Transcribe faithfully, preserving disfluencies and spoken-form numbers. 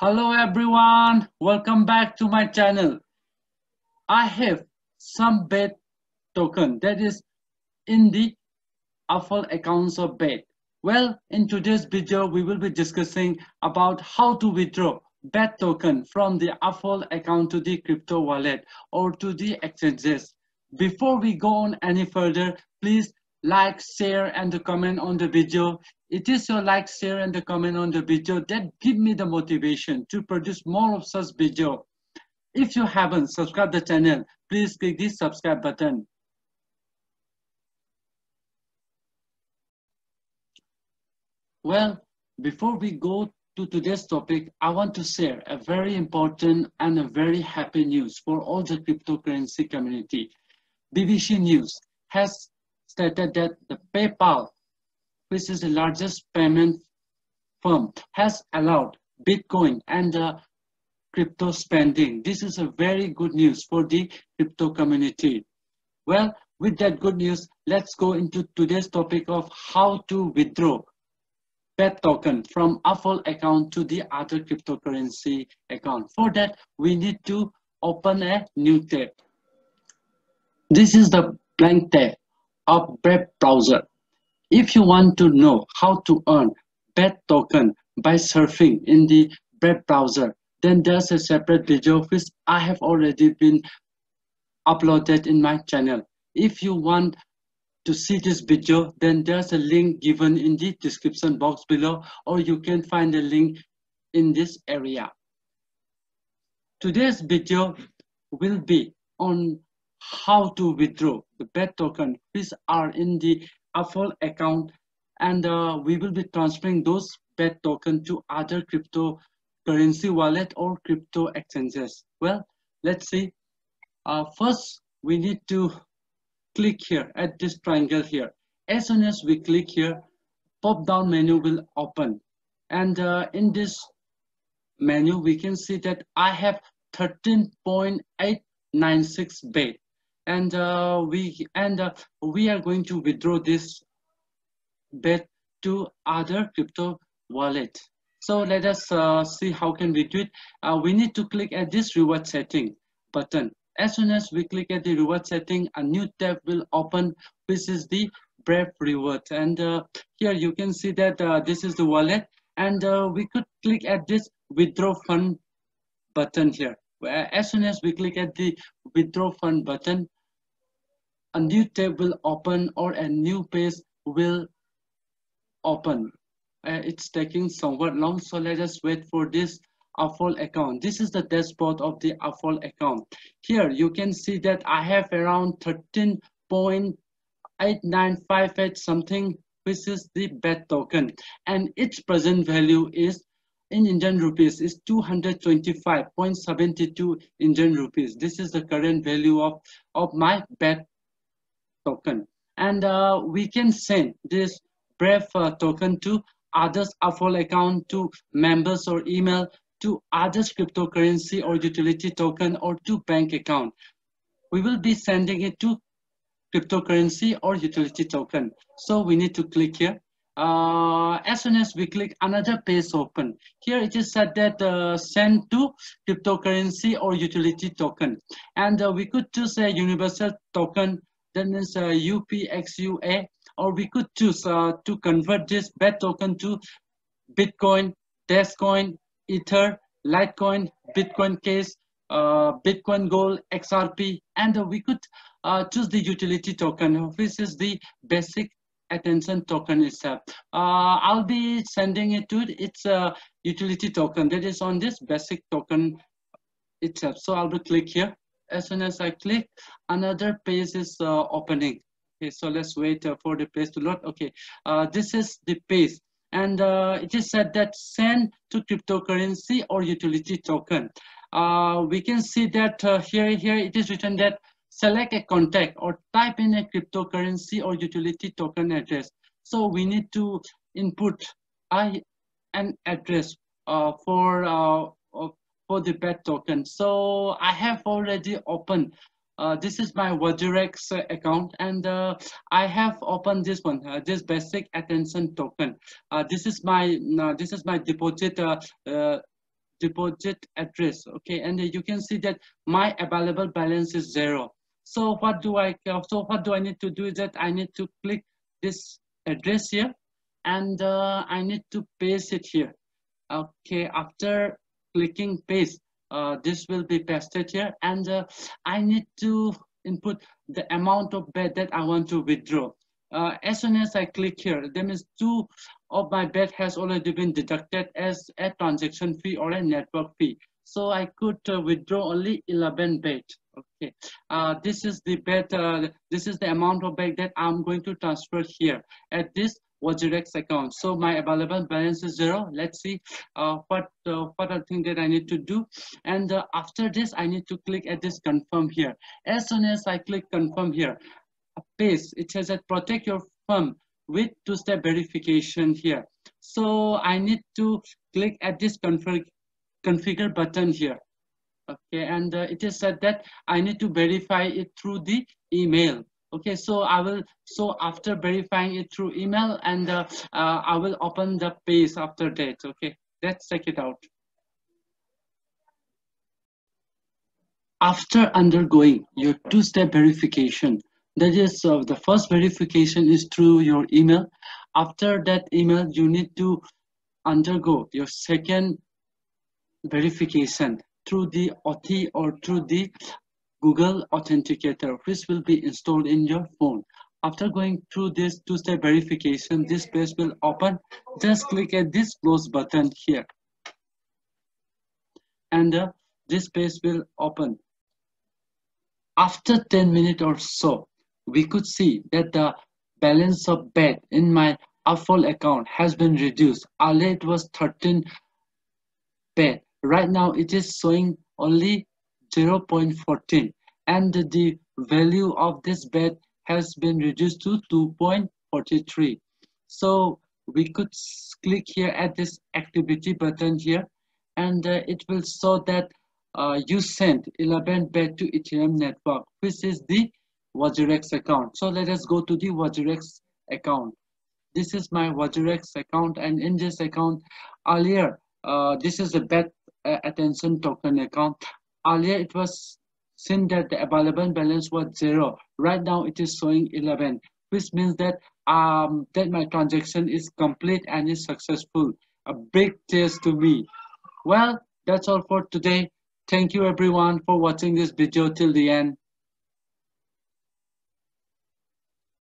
Hello everyone, welcome back to my channel. I have some B E T token that is in the Uphold accounts of B E T. Well, in today's video, we will be discussing about how to withdraw B E T token from the Uphold account to the crypto wallet or to the exchanges. Before we go on any further, please like, share and comment on the video. It is your like, share and the comment on the video that give me the motivation to produce more of such video. If you haven't subscribed the channel, please click the subscribe button. Well, before we go to today's topic, I want to share a very important and a very happy news for all the cryptocurrency community. B B C News has stated that the PayPal, which is the largest payment firm, has allowed Bitcoin and uh, crypto spending. This is a very good news for the crypto community. Well, with that good news, let's go into today's topic of how to withdraw B E T token from Uphold account to the other cryptocurrency account. For that, we need to open a new tab. This is the blank tab of Brave browser. If you want to know how to earn B E T token by surfing in the Brave browser, then there's a separate video which I have already been uploaded in my channel. If you want to see this video, then there's a link given in the description box below, or you can find the link in this area. Today's video will be on how to withdraw the B E T token which are in the Uphold account, and uh, we will be transferring those B E T token to other cryptocurrency wallet or crypto exchanges. Well, let's see. Uh, first, we need to click here at this triangle here. As soon as we click here, pop down menu will open, and uh, in this menu we can see that I have thirteen point eight nine six B E T. And uh, we and uh, we are going to withdraw this B E T to other crypto wallet. So let us uh, see how can we do it. Uh, we need to click at this reward setting button. As soon as we click at the reward setting, a new tab will open, which is the Brave reward. And uh, here you can see that uh, this is the wallet, and uh, we could click at this withdraw fund button here. As soon as we click at the withdraw fund button, a new tab will open or a new page will open. Uh, it's taking somewhat long, so let us wait for this Uphold account. This is the dashboard of the Uphold account. Here you can see that I have around thirteen point eight nine five eight something, which is the B E T token, and its present value is in Indian rupees is two hundred twenty-five point seven two Indian rupees. This is the current value of of my B E T token, and uh, we can send this Brave uh, token to others Uphold account, to members or email, to others cryptocurrency or utility token, or to bank account. We will be sending it to cryptocurrency or utility token. So we need to click here. Uh, as soon as we click, another page open. Here it is said that uh, send to cryptocurrency or utility token, and uh, we could choose a universal token, that means uh, U P X U A, or we could choose uh, to convert this B E T token to Bitcoin, Testcoin, Ether, Litecoin, Bitcoin Case, uh, Bitcoin Gold, X R P, and uh, we could uh, choose the utility token, which is the basic attention token itself. Uh, I'll be sending it to its uh, utility token that is on this basic token itself. So I'll be click here. As soon as I click, another page is uh, opening. Okay, so let's wait uh, for the page to load. Okay, uh, this is the page, and uh, it is said that send to cryptocurrency or utility token. Uh, we can see that uh, here here it is written that select a contact or type in a cryptocurrency or utility token address. So we need to input I an address uh, for uh, for the B E T token. So I have already opened. Uh, this is my WazirX account, and uh, I have opened this one, uh, this basic attention token. Uh, this is my uh, this is my deposit uh, uh, deposit address, okay? And you can see that my available balance is zero. So what do I, so what do I need to do is that I need to click this address here, and uh, I need to paste it here. Okay, after clicking paste, uh, this will be pasted here, and uh, I need to input the amount of bet that I want to withdraw. Uh, as soon as I click here, that means two of my bet has already been deducted as a transaction fee or a network fee. So I could uh, withdraw only eleven bet. Okay, uh, this is the bet, uh, this is the amount of bet that I'm going to transfer here at this WazirX account. So my available balance is zero. Let's see uh, what uh, what I think that I need to do. And uh, after this, I need to click at this confirm here. As soon as I click confirm here, paste, it says that protect your firm with two-step verification here. So I need to click at this config configure button here. Okay, and uh, it is said that I need to verify it through the email. Okay, so I will, so after verifying it through email, and uh, uh, I will open the page after that. Okay, let's check it out. After undergoing your two-step verification, that is, uh, the first verification is through your email. After that email, you need to undergo your second verification through the O T or through the Google Authenticator, which will be installed in your phone. After going through this two-step verification, this page will open. Just click at this close button here, and uh, this page will open. After ten minutes or so, we could see that the balance of bet in my Uphold account has been reduced. Earlier it was thirteen bet. Right now it is showing only zero point one four, and the value of this bet has been reduced to two point four three. So we could click here at this activity button here, and uh, it will show that uh, you sent eleven bet to Ethereum network, which is the WazirX account. So let us go to the WazirX account. This is my WazirX account, and in this account earlier, uh, this is a bet uh, attention token account. Earlier it was seen that the available balance was zero. Right now it is showing eleven, which means that um that my transaction is complete and is successful. A big cheers to me. Well, that's all for today. Thank you everyone for watching this video till the end.